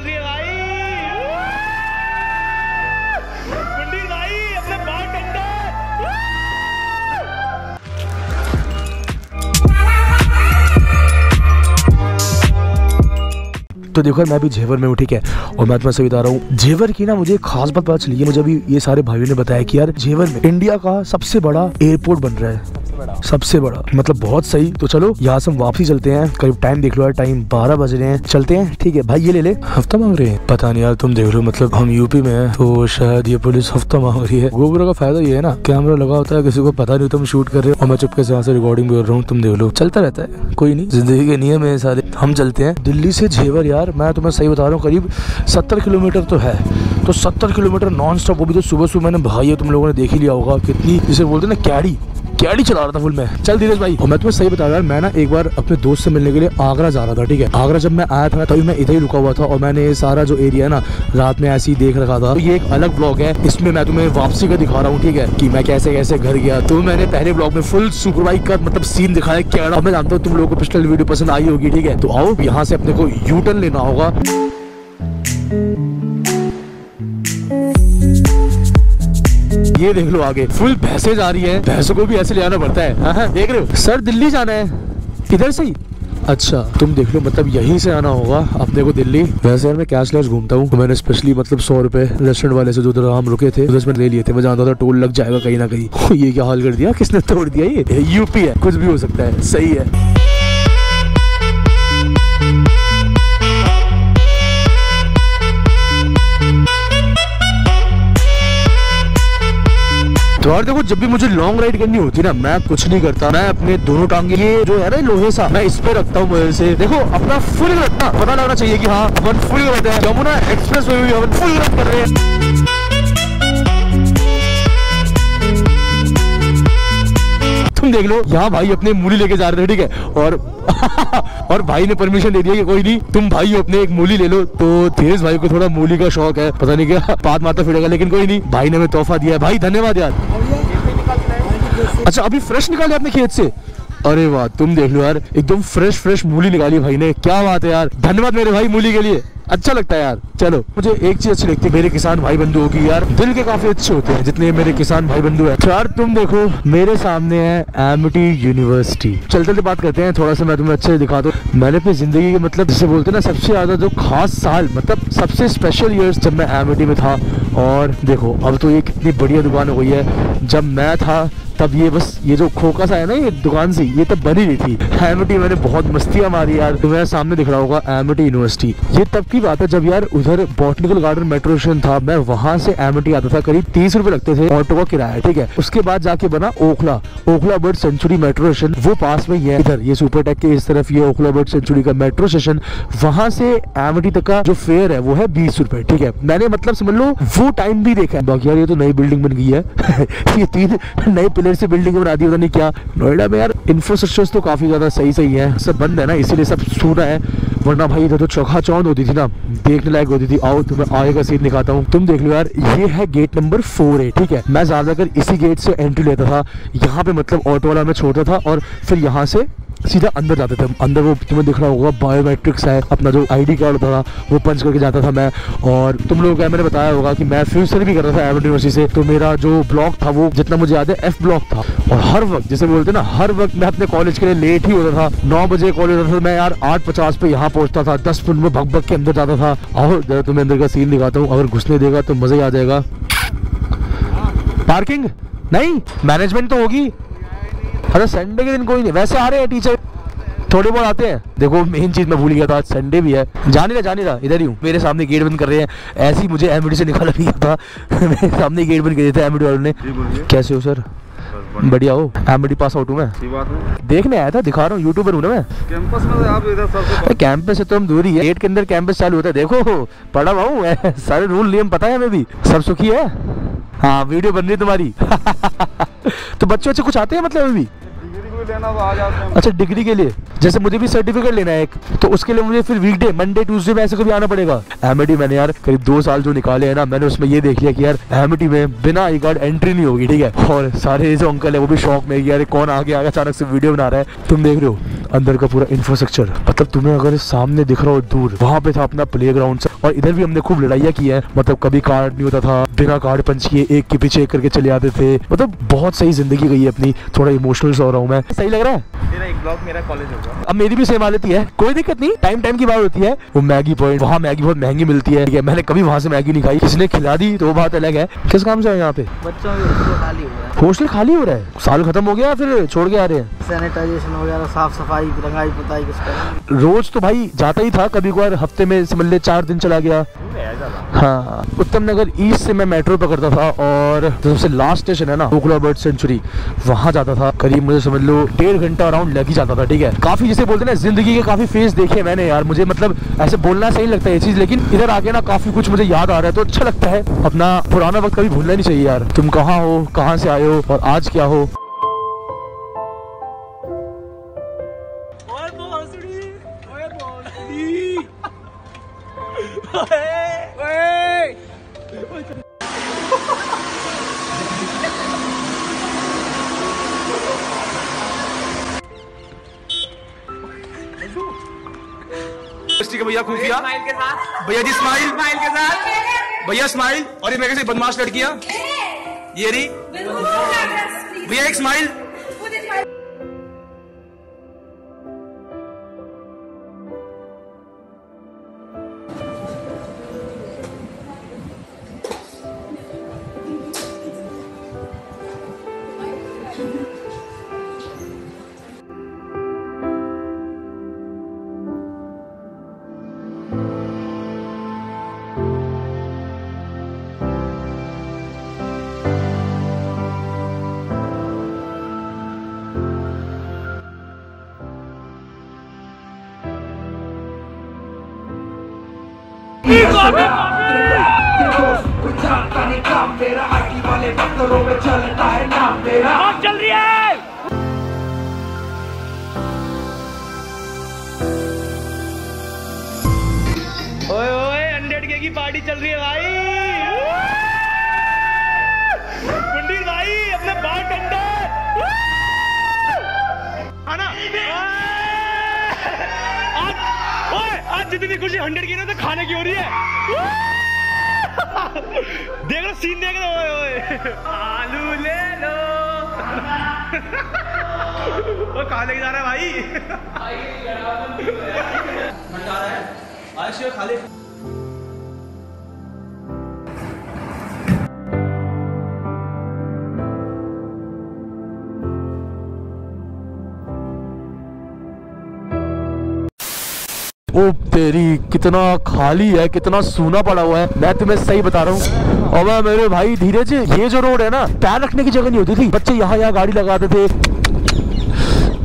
चल रही है भाई। कुंडी भाई अपने बाल ठंडा। तो देखो मैं भी जेवर में हूँ, ठीक है, और मैं तुम्हें से बता रहा हूँ जेवर की ना मुझे खास बात पता चली है। मुझे अभी ये सारे भाइयों ने बताया कि यार जेवर में इंडिया का सबसे बड़ा एयरपोर्ट बन रहा है, सबसे बड़ा, मतलब बहुत सही। तो चलो यहाँ से हम वापसी चलते हैं। करीब टाइम देख लो यार, टाइम 12 बज रहे हैं, चलते हैं। ठीक है भाई, ये ले ले, हफ्ता मांग रहे हैं, पता नहीं यार, तुम देख लो, मतलब हम यूपी में हैं तो शायद ये पुलिस हफ्ता मांग रही है। गोबरा का फायदा ये है ना, कैमरा लगा होता है, किसी को पता नहीं तुम शूट कर रहे हो, और मैं चुपके से यहाँ से रिकॉर्डिंग भी कर रहा हूँ, तुम देख लो, चलता रहता है, कोई नहीं, जिंदगी के नियम है सारे। हम चलते हैं दिल्ली से जेवर। यार मैं तुम्हें सही बता रहा हूँ, करीब 70 किलोमीटर तो है, तो 70 किलोमीटर नॉन स्टॉप, वो भी तो सुबह सुबह। मैंने भाई तुम लोगों ने देख ही लिया होगा कितनी, जिसे बोलते ना कैडी कैडी चला रहा था फुल में। चल धीरज भाई। और मैं तुम्हें सही बता रहा हूँ, मैं ना एक बार अपने दोस्त से मिलने के लिए आगरा जा रहा था, ठीक है। आगरा जब मैं आया था तभी मैं इधर ही रुका हुआ था, और मैंने ये सारा जो एरिया है ना रात में ऐसे ही देख रखा था। तो ये एक अलग ब्लॉग है, इसमें मैं तुम्हें वापसी का दिखा रहा हूँ, ठीक है, कि मैं कैसे कैसे घर गया। तो मैंने पहले ब्लॉग में फुल सुपरवाइज का मतलब सीन दिखाया कैडा। मैं जानता हूँ तुम लोगों को पिछले वीडियो पसंद आई होगी, ठीक है। तो आओ, यहाँ से अपने को यू टर्न लेना होगा। ये देख लो आगे फुल भैंसे जा रही है, भैंसों को भी ऐसे ले आना पड़ता है। हाँ, देख रहे हो सर, दिल्ली जाना है इधर से ही। अच्छा तुम देख लो, मतलब यहीं से आना होगा अपने को दिल्ली। वैसे यार मैं कैशलेस घूमता हूँ, तो मैंने स्पेशली मतलब 100 रुपए रेस्टोरेंट वाले से जो हम रुके थे उसमें ले लिए थे। मैं जानता था टोल लग जाएगा कहीं ना कहीं। ये क्या हाल कर दिया, किसने तोड़ दिया, ये यूपी है, कुछ भी हो सकता है। सही है। तो यार देखो, जब भी मुझे लॉन्ग राइड करनी होती ना, मैं कुछ नहीं करता, मैं अपने दोनों टांगे ये जो है ना लोहे सा, मैं इस पे रखता हूँ मजे से। देखो अपना फुल रखना पता लगना चाहिए कि हाँ अपन फुल रखते हैं। जमुना एक्सप्रेस वे भी अपन फुल रख कर रहे हैं। तुम देख लो यहाँ भाई अपने मूली लेके जा रहे थे, ठीक है, और और भाई ने परमिशन दे दिया कि कोई नहीं तुम भाई अपने एक मूली ले लो। तो तेज भाई को थोड़ा मूली का शौक है, पता नहीं क्या पात माता फिरेगा, लेकिन कोई नहीं, भाई ने हमें तोहफा दिया है। भाई धन्यवाद यार। अच्छा अभी फ्रेश निकाले अपने खेत से, अरे वाह, तुम देख लो यार एकदम फ्रेश फ्रेश मूली निकाली भाई ने, क्या बात है यार, धन्यवाद मेरे भाई मूली के लिए, अच्छा लगता है यार। चलो मुझे एक चीज अच्छी लगती है मेरे किसान भाई बंधुओं की, यार दिल के काफी अच्छे होते हैं जितने मेरे किसान भाई बंधु हैं। यार तुम देखो मेरे सामने है एमिटी यूनिवर्सिटी। चलते चलते बात करते हैं थोड़ा सा, मैं तुम्हें अच्छे दिखा दूँ। मैंने अपनी जिंदगी के मतलब जिसे बोलते हैं ना सबसे ज्यादा जो खास साल, मतलब सबसे स्पेशल ईयर्स, जब मैं एमिटी में था। और देखो अब तो ये कितनी बढ़िया दुकान हो गई है, जब मैं था तब ये बस ये जो खोखा सा है ना ये दुकान सी, ये तब बनी नहीं थी। एमिटी मैंने बहुत मस्तियाँ मारी यार। तुम्हें सामने दिख रहा होगा एमिटी यूनिवर्सिटी, ये तब की बात है जब यार उधर बॉटनिकल गार्डन मेट्रो स्टेशन था, मैं वहाँ से एमिटी आता था, करीब 30 रुपए लगते थे ऑटो का किराया, ठीक है। उसके बाद जाके बना Okhla, Okhla bird sanctuary metro station, वो पास में ही है इधर, ये सुपरटेक के इस तरफ ये ओखला बर्ड सेंचुरी का मेट्रो स्टेशन। वहाँ से एमिटी तक का जो फेयर है वो है 20 रुपए, ठीक है। मैंने मतलब समझ लो वो टाइम भी देखा है। बाकी यार ये तो नई बिल्डिंग बन गई है ये 3 नए पिलर से बिल्डिंग बना दी, पता नहीं क्या। नोएडा में यार इंफ्रास्ट्रक्चर तो काफी ज्यादा सही सही है, सब बंद है ना इसीलिए सब सूना है, वरना भाई इधर तो चौखा चौंध होती थी ना, देखने लायक होती थी। आओ तुम्हें आगे का सीन दिखाता हूँ। तुम देख लो यार ये है गेट नंबर 4A, ठीक है। मैं ज्यादातर इसी गेट से एंट्री लेता था, यहाँ पे मतलब ऑटो वाला मैं छोड़ता था, और फिर यहाँ से सीधा अंदर जाते थे। अंदर वो तुम्हें दिख रहा होगा बायोमेट्रिक्स है, अपना जो आईडी कार्ड होता था वो पंच करके जाता था मैं। और तुम लोगों को मैंने बताया होगा कि मैं फ्यूचर भी कर रहा था एमिटी यूनिवर्सिटी से, तो मेरा जो ब्लॉक था वो जितना मुझे याद है F ब्लॉक था। और हर वक्त जिसे बोलते ना, हर वक्त मैं अपने कॉलेज के लिए लेट ही होता था। 9 बजे कॉलेज होता था मैं यार, 8:50 पे यहाँ पहुँचता था, 10 मिनट में भग भग के अंदर जाता था। और जरा तुम्हें अंदर का सीन दिखाता हूँ, अगर घुसने देगा तो मज़ा ही आ जाएगा। पार्किंग नहीं, मैनेजमेंट तो होगी। अरे संडे के दिन कोई नहीं, वैसे आ रहे हैं टीचर, थोड़े बहुत आते हैं। देखो मेन चीज मैं भूल गया था, आज संडे भी है। जाने रहा इधर ही हूँ, मेरे सामने गेट बंद कर रहे हैं, ऐसे ही मुझे एमिटी से निकाला नहीं था मेरे सामने गेट बंद कर दिया था एमिटी वालों ने। कैसे हो सर? बढ़िया हो? एमिटी पास आउट हूँ मैं, देखने आया था, दिखा रहा हूँ, यूट्यूबर हूँ ना मैं। कैंपस में आप इधर, कैंपस से तो हम दूरी है, गेट के अंदर कैंपस चालू होता है। देखो पढ़ा हुआ हूँ, सारे रूल नियम पता है हमें भी। सब सुखी है? हाँ वीडियो बन रही तुम्हारी तो बच्चों अच्छे कुछ आते हैं मतलब अभी लेना तो आ जाते हैं। अच्छा डिग्री के लिए, जैसे मुझे भी सर्टिफिकेट लेना है एक, तो उसके लिए मुझे फिर वीकडे मंडे ट्यूसडे में ऐसे कभी आना पड़ेगा। एमिटी मैंने यार करीब 2 साल जो निकाले हैं ना, मैंने उसमें ये देख लिया कि यार एमिटी में बिना आई कार्ड एंट्री नहीं होगी, ठीक है। और सारे जो अंकल है वो भी शौक में यार कौन आगे आगे अचानक से वीडियो बना रहा है। तुम देख रहे हो अंदर का पूरा इंफ्रास्ट्रक्चर, मतलब तुम्हें अगर सामने दिख रहा हो दूर, वहाँ पे था अपना प्ले ग्राउंड, और इधर भी हमने खूब लड़ाइयाँ की है, मतलब कभी कार्ड नहीं होता था, बिना कार्ड पंच किए एक के पीछे एक करके चले आते थे, मतलब बहुत सही जिंदगी गई है अपनी। थोड़ा इमोशनल सा हो रहा हूँ मैं, सही लग रहा है। तेरा एक ब्लॉग मेरा कॉलेज होगा। अब मेरी भी सेम हालत है, कोई दिक्कत नहीं, टाइम टाइम की बात होती है। वो मैगी पॉइंट, वहाँ मैगी बहुत महंगी मिलती है, मैंने कभी वहाँ से मैगी नहीं खाई, किसने खिला दी तो वो बात अलग है। किस काम से हो यहाँ पे? बच्चों के हॉस्टल खाली हो रहा है, साल खत्म हो गया फिर छोड़ के आ रहे हैं। सैनिटाइजेशन वगैरह, साफ सफाई, रंगाई पुताई किसका रोज तो भाई जाता ही था, कभी कभार हफ्ते में समझ ले 4 दिन चला गया। हाँ, उत्तम नगर ईस्ट से मैं मेट्रो पकड़ता था और सबसे लास्ट स्टेशन है ना ओखला बर्ड सेंचुरी, वहाँ जाता था। करीब मुझे समझ लो 1.5 घंटा अराउंड लग ही जाता था। ठीक है, काफी जिसे बोलते ना जिंदगी के काफी फेस देखे मैंने यार, मुझे मतलब ऐसे बोलना सही लगता है ये चीज, लेकिन इधर आके ना काफी कुछ मुझे याद आ रहा है तो अच्छा लगता है। अपना पुराना वक्त कभी भूलना नहीं चाहिए यार। तुम कहाँ हो, कहाँ से आए हो और आज क्या हो। भैया खुफिया, भैया जी स्माइल, स्माइल के साथ भैया स्माइल। और ये मेरे से बदमाश लड़कियां, ये रही भैया एक स्माइल। वाले पत्थरों में चलता है नाम तेरा, चल रही है। ओए ओए 100K की पार्टी चल रही है भाई। कुंडीर भाई अपने बारटेंडर है ना, आज जितनी खुशी 100K ना तो खाने की हो रही है। देख लो सीन, देख लो, ओए आलू ले लो। वो कहाँ लेके जा रहा है भाई? आयुष खा ले। ओ तेरी, कितना खाली है, कितना सूना पड़ा हुआ है, मैं तुम्हें सही बता रहा हूँ। और मैं मेरे भाई धीरज, ये जो रोड है ना पैर रखने की जगह नहीं होती थी, बच्चे यहाँ यहाँ गाड़ी लगाते थे,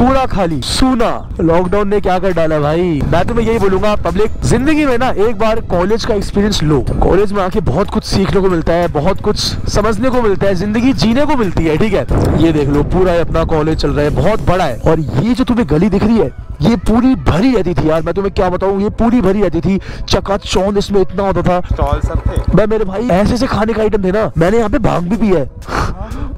पूरा खाली सूना। लॉकडाउन ने क्या कर डाला भाई। मैं तुम्हें यही बोलूंगा पब्लिक, जिंदगी में ना एक बार कॉलेज का एक्सपीरियंस लो, कॉलेज में आके बहुत कुछ सीखने को मिलता है, बहुत कुछ समझने को मिलता है, जिंदगी जीने को मिलती है। ठीक है, ये देख लो पूरा अपना कॉलेज चल रहा है, बहुत बड़ा है। और ये जो तुम्हें गली दिख रही है ये पूरी भरी रहती थी यार, मैं तुम्हें क्या बताऊं, ये पूरी भरी रहती थी, चकाचौंध इसमें इतना होता था, स्टॉल सब थे। मैं मेरे भाई ऐसे ऐसे खाने का आइटम थे ना, मैंने यहाँ पे भांग भी पी है।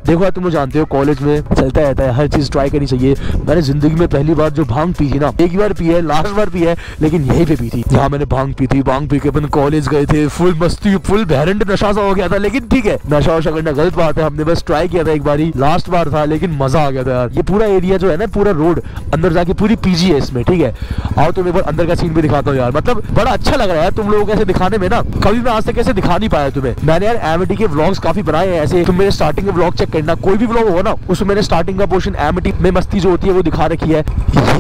देखो यार तुम जानते हो कॉलेज में चलता रहता है, हर चीज ट्राई करनी चाहिए। मैंने जिंदगी में पहली बार जो भांग पी थी ना, एक बार पी है, लास्ट बार पी है, लेकिन यहीं पे पी थी जहाँ मैंने भांग पी थी। भांग पी के अपन कॉलेज गए थे, फुल मस्ती, फुल भैरंड नशा सा हो गया था, लेकिन ठीक है, नशा वशा करना गलत बात है, हमने बस ट्राई किया था एक बार ही, लास्ट बार था, लेकिन मजा आ गया था यार। ये पूरा एरिया जो है ना, पूरा रोड अंदर जाके पूरी पीजी है इसमें। ठीक है, आओ तो मैं एक बार अंदर का सीन भी दिखाता हूँ यार, मतलब बड़ा अच्छा लग रहा है तुम लोगों को ऐसे दिखाने में ना, कभी मैं आज तक ऐसे दिखा नहीं पाया तुम्हें। मैंने यार एमिटी के व्लॉग्स काफी बनाए हैं ऐसे, तुम मेरे स्टार्टिंग के व्लॉग चेक करना, कोई भी व्लॉग हो ना उसमें मैंने स्टार्टिंग का पोर्शन एमिटी में मस्ती जो होती है वो दिखा रखी है।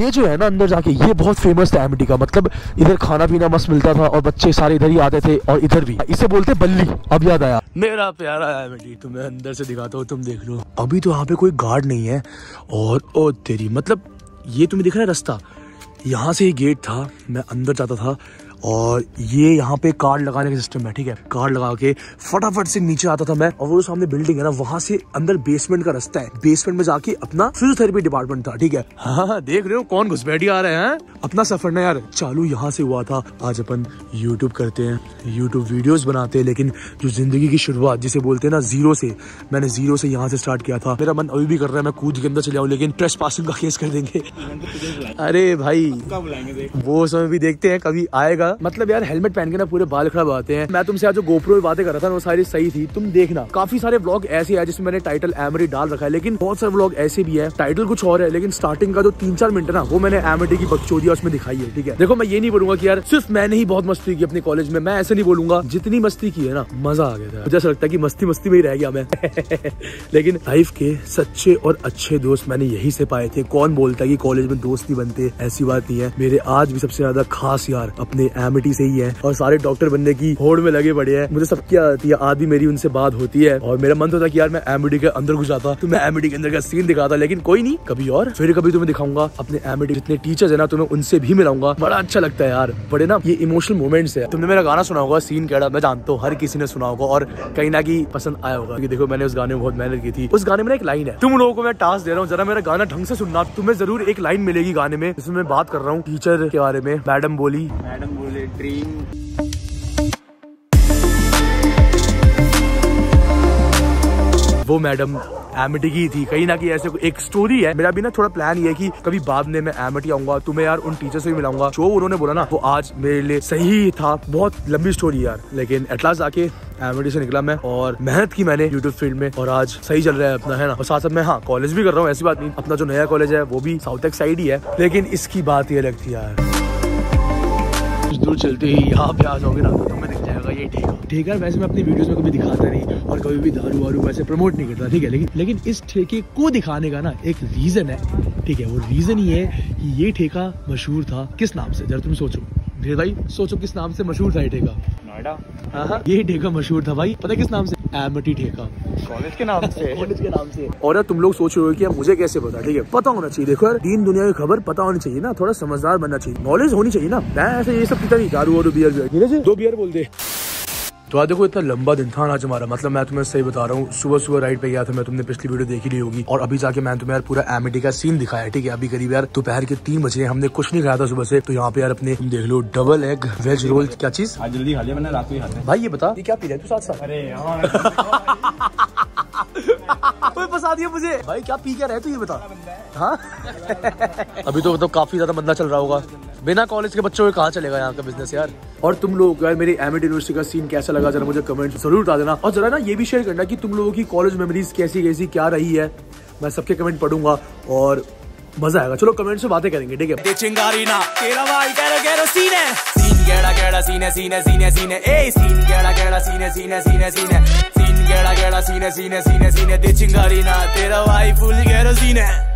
ये जो है ना अंदर जाके, ये बहुत फेमस था एमिटी का, मतलब इधर खाना पीना मस्त मिलता था और बच्चे सारे इधर ही आते थे, और इधर भी इसे बोलते बल्ली। अब याद आया मेरा प्यारा एमिटी, तुम्हें अंदर से दिखाता हूँ, तुम देख लो। अभी तो यहाँ पे कोई गार्ड नहीं है, और ओ तेरी, मतलब ये तुम्हें दिख रहा है रास्ता, यहाँ से ये गेट था, मैं अंदर जाता था, और ये यहाँ पे कार्ड लगाने का सिस्टम है। ठीक है, कार्ड लगा के फटाफट से नीचे आता था मैं, और वो सामने बिल्डिंग है ना, वहाँ से अंदर बेसमेंट का रास्ता है, बेसमेंट में जाके अपना फिजियोथेरेपी डिपार्टमेंट था। ठीक है, हाँ देख रहे हो कौन घुसपैठी आ रहे हैं। अपना सफर ना यार चालू यहाँ से हुआ था। आज अपन यूट्यूब करते हैं, यूट्यूब वीडियोज बनाते हैं, लेकिन जो जिंदगी की शुरुआत जिसे बोलते हैं ना, जीरो से, मैंने जीरो से यहाँ से स्टार्ट किया था। मेरा मन अभी भी कर रहा है मैं कूद के अंदर चले जाऊँ, लेकिन ट्रेस पासिंग का केस कर देंगे। अरे भाई वो समय भी देखते हैं, कभी आएगा था। मतलब यार हेलमेट पहन के ना पूरे बाल खराब आते हैं। मैं तुमसे आज जो गोप्रो बातें कर रहा था वो सारी सही थी। तुम देखना काफी सारे व्लॉग ऐसे है जिसमें मैंने टाइटल एमिटी डाल रखा है, लेकिन बहुत सारे व्लॉग ऐसे भी है टाइटल कुछ और है, लेकिन स्टार्टिंग का जो 3-4 मिनट ना वो मैंने एमिटी की बकचोदिया उसमें दिखाई है। ठीक है, देखो मैं ये नहीं बोलूंगा कि यार सिर्फ मैंने ही बहुत मस्ती की अपने कॉलेज में, मैं ऐसे नहीं बोलूंगा। जितनी मस्ती की है ना मजा आ गया था, मुझे ऐसा लगता है कि मस्ती में ही रह गया मैं। लेकिन लाइफ के सच्चे और अच्छे दोस्त मैंने यही से पाए थे। कौन बोलता है कि कॉलेज में दोस्त नहीं बनते, ऐसी बात नहीं है। मेरे आज भी सबसे ज्यादा खास यार अपने एमिटी से ही है और सारे डॉक्टर बनने की होड़ में लगे पड़े हैं। मुझे सबकी आती है, आज भी मेरी उनसे बात होती है और मेरा मन होता है कि यार मैं एमिटी के अंदर घुस जाता तो मैं एमिटी के अंदर का सीन दिखाता। लेकिन कोई नहीं, कभी और फिर कभी तुम्हें दिखाऊंगा अपने एमिटी जितने टीचर्स है ना, तुम्हें उनसे भी मिलाऊंगा। बड़ा अच्छा लगता है यार, बड़े ना ये इमोशनल मोमेंट्स है। तुमने मेरा गाना सुना होगा सीन कैडा, मैं जानता हूँ हर किसी ने सुना होगा और कहीं ना कहीं पसंद आया होगा कि देखो मैंने उस गाने में बहुत मेहनत की थी। उस गाने में एक लाइन है, तुम लोगों को मैं टास्क दे रहा हूँ जरा मेरा गाना ढंग से सुनना। तुम्हें जरूर एक लाइन मिलेगी गाने में जिसमें मैं बात कर रहा हूँ टीचर के बारे में। मैडम बोले ड्रीम वो मैडम एमिटी की थी। कहीं ना कहीं ऐसे एक स्टोरी है। मेरा भी ना थोड़ा प्लान ये है कि कभी बाद में मैं एमिटी आऊंगा, तुम्हें यार उन टीचर से भी मिलाऊंगा। जो उन्होंने बोला ना वो आज मेरे लिए सही था। बहुत लंबी स्टोरी यार, लेकिन एट लास्ट आके एमिटी से निकला मैं और मेहनत की मैंने यूट्यूब फील्ड में और आज सही चल रहा है अपना, है ना। और साथ साथ मैं हाँ कॉलेज भी कर रहा हूँ, ऐसी बात नहीं। अपना जो नया कॉलेज है वो भी साउथ एक्स साइड ही है, लेकिन इसकी बात ये लगती है यार। कुछ दूर चलते ही यहाँ पे आ जाओगे ना तो मैं ये ठेका वैसे मैं अपनी वीडियोस में कभी दिखाता नहीं और कभी भी दारू वारू वैसे प्रमोट नहीं करता, ठीक है। लेकिन इस ठेके को दिखाने का ना एक रीजन है, ठीक है। वो रीजन ये है कि ये ठेका मशहूर था किस नाम से, जरा तुम सोचो भाई, सोचो किस नाम से मशहूर था ये ठेका। नोएडा ये ठेका मशहूर था भाई, पता किस नाम से, एमिटी ठेका, कॉलेज के नाम से। कॉलेज के नाम से। और यार तुम लोग सोच रहे हो कि मुझे कैसे पता, ठीक है पता होना चाहिए। देखो यार दीन दुनिया की खबर पता होनी चाहिए ना, थोड़ा समझदार बनना चाहिए, नॉलेज होनी चाहिए ना। मैं ऐसे ये सब पीता नहीं, दारू वारू बियर, 2 बियर बोल दे। तो आज देखो इतना लंबा दिन था आज हमारा, मतलब मैं तुम्हें सही बता रहा हूँ। सुबह राइड पे गया था मैं, तुमने पिछली वीडियो देखी नहीं होगी। और अभी जाके मैंने तुम्हें यार पूरा एमिटी का सीन दिखाया, ठीक है। अभी करीब यार दोपहर के 3 बजे, हमने कुछ नहीं खाया था सुबह से। तो यहाँ पे यार अपने तुम देख लो डबल एग वेज रोल, क्या चीज जल्दी खा लिया मैंने, रात को ही खाते हैं। भाई ये बता ये क्या पी रहे तू साथ साथ, फंसा दिया मुझे भाई, क्या पी क्या रहे तू ये बता। हाँ अभी तो मतलब काफी ज्यादा मंदा चल रहा होगा, बिना कॉलेज के बच्चों के कहाँ चलेगा यहाँ का बिजनेस यार। और तुम लोग यार मेरी एमिटी यूनिवर्सिटी का सीन कैसा लगा जरा मुझे कमेंट जरूर बता देना। और जरा ना ये भी शेयर करना कि तुम लोगों की कॉलेज मेमोरीज कैसी क्या रही है। मैं सबके कमेंट पढ़ूंगा और मजा आएगा। चलो कमेंट से बातें करेंगे, ठीक है। तेरा भाई फुल गैरोसीन है।